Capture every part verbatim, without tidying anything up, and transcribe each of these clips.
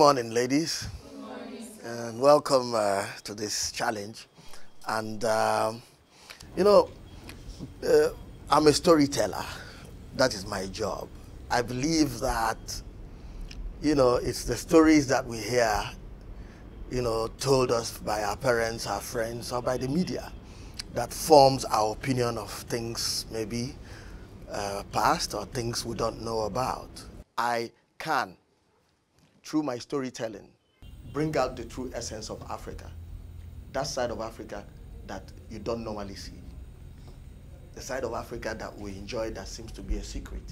morning, ladies. Good morning. And welcome uh, to this challenge. And, um, you know, uh, I'm a storyteller. That is my job. I believe that, you know, it's the stories that we hear, you know, told us by our parents, our friends, or by the media that forms our opinion of things maybe uh, past or things we don't know about. I can, through my storytelling, bring out the true essence of Africa, that side of Africa that you don't normally see, the side of Africa that we enjoy that seems to be a secret.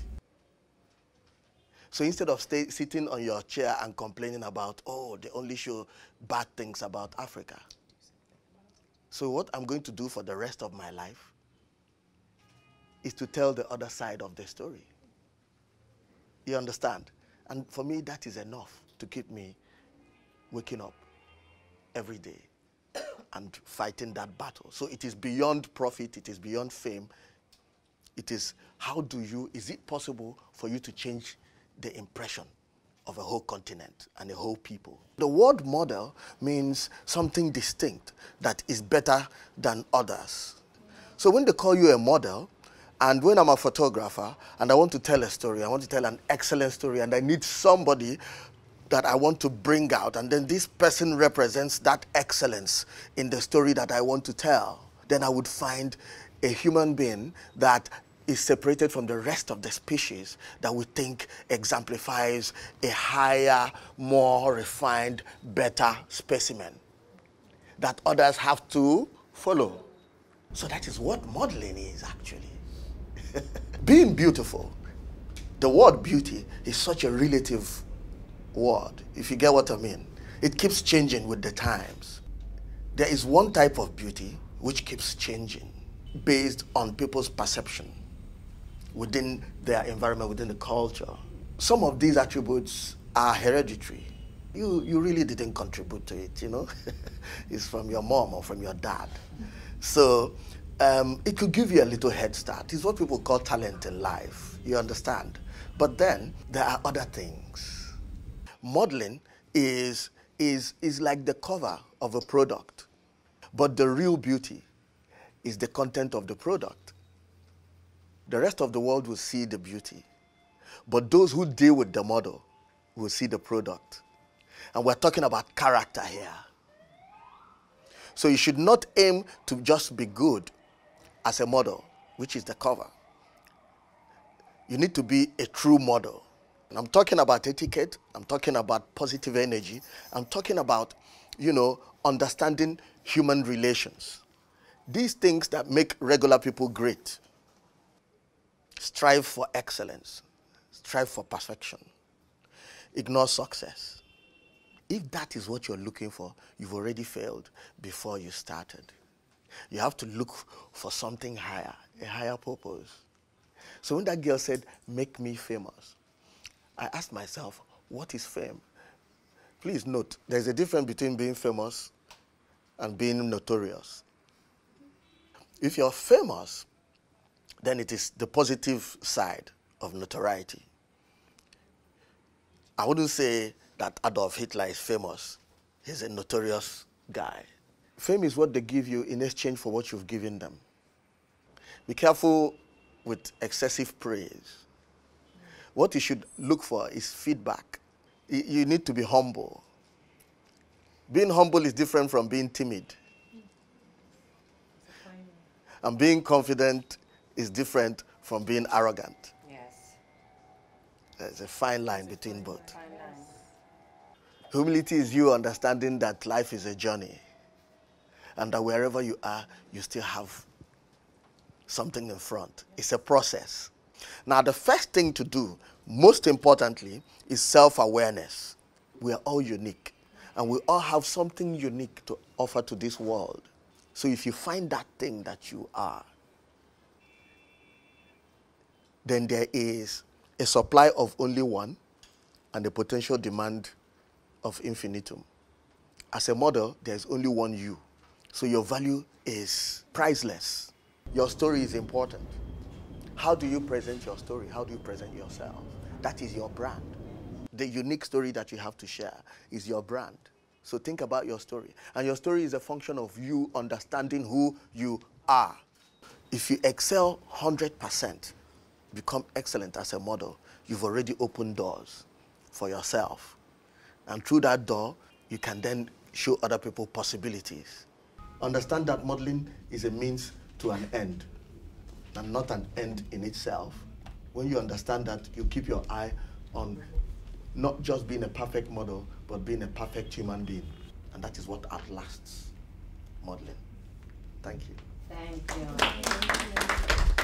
So instead of stay, sitting on your chair and complaining about, oh, they only show bad things about Africa. So what I'm going to do for the rest of my life is to tell the other side of the story. You understand? And for me, that is enough to keep me waking up every day and fighting that battle. So it is beyond profit, it is beyond fame. It is, how do you, is it possible for you to change the impression of a whole continent and a whole people? The word model means something distinct that is better than others. So when they call you a model, and when I'm a photographer and I want to tell a story, I want to tell an excellent story, and I need somebody that I want to bring out, and then this person represents that excellence in the story that I want to tell, then I would find a human being that is separated from the rest of the species that we think exemplifies a higher, more refined, better specimen that others have to follow. So that is what modeling is, actually. Being beautiful, the word beauty is such a relative word, if you get what I mean. It keeps changing with the times. There is one type of beauty which keeps changing based on people's perception within their environment, within the culture. Some of these attributes are hereditary. You, you really didn't contribute to it, you know. It's from your mom or from your dad. So. Um, it could give you a little head start. It's what people call talent in life, you understand? But then, there are other things. Modeling is, is, is like the cover of a product, but the real beauty is the content of the product. The rest of the world will see the beauty, but those who deal with the model will see the product. And we're talking about character here. So you should not aim to just be good as a model, which is the cover. You need to be a true model. And I'm talking about etiquette, I'm talking about positive energy, I'm talking about, you know, understanding human relations. These things that make regular people great. Strive for excellence, strive for perfection, ignore success. If that is what you're looking for, you've already failed before you started. You have to look for something higher, a higher purpose. So when that girl said, make me famous, I asked myself, what is fame? Please note, there's a difference between being famous and being notorious. If you're famous, then it is the positive side of notoriety. I wouldn't say that Adolf Hitler is famous. He's a notorious guy. Fame is what they give you in exchange for what you've given them. Be careful with excessive praise. What you should look for is feedback. You need to be humble. Being humble is different from being timid. And being confident is different from being arrogant. Yes. There's a fine line between both. Humility is you understanding that life is a journey, and that wherever you are, you still have something in front. It's a process. Now, the first thing to do, most importantly, is self-awareness. We are all unique, and we all have something unique to offer to this world. So if you find that thing that you are, then there is a supply of only one and a potential demand of infinitum. As a model, there's only one you. So your value is priceless. Your story is important. How do you present your story? How do you present yourself? That is your brand. the unique story that you have to share is your brand. So think about your story. And your story is a function of you understanding who you are. If you excel one hundred percent, become excellent as a model, you've already opened doors for yourself. And through that door, you can then show other people possibilities. Understand that modeling is a means to an end, and not an end in itself. When you understand that, you keep your eye on not just being a perfect model, but being a perfect human being. And that is what outlasts modeling. Thank you. Thank you.